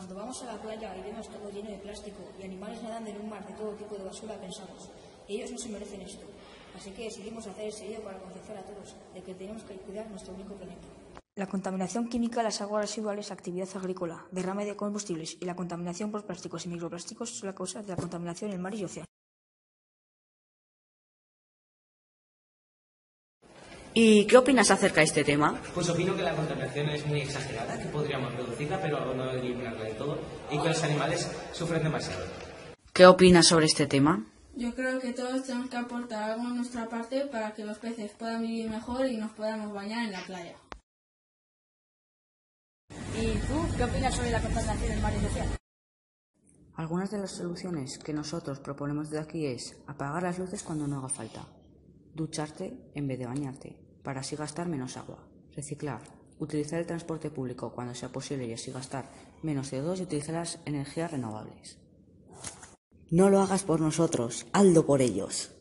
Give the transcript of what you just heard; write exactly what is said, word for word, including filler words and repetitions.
Cuando vamos a la playa y vemos todo lleno de plástico y animales nadando en un mar de todo tipo de basura, pensamos, ellos no se merecen esto. Así que decidimos hacer ese vídeo para concienciar a todos de que tenemos que cuidar nuestro único planeta. La contaminación química, las aguas residuales, actividad agrícola, derrame de combustibles y la contaminación por plásticos y microplásticos son la causa de la contaminación en el mar y océano. ¿Y qué opinas acerca de este tema? Pues opino que la contaminación es muy exagerada, que podríamos reducirla, pero no eliminarla del todo, y que los animales sufren demasiado. ¿Qué opinas sobre este tema? Yo creo que todos tenemos que aportar algo en nuestra parte para que los peces puedan vivir mejor y nos podamos bañar en la playa. ¿Y tú qué opinas sobre la contaminación del mar y océano? Algunas de las soluciones que nosotros proponemos desde aquí es apagar las luces cuando no haga falta, ducharte en vez de bañarte, para así gastar menos agua, reciclar, utilizar el transporte público cuando sea posible y así gastar menos ce o dos y utilizar las energías renovables. No lo hagas por nosotros, hazlo por ellos.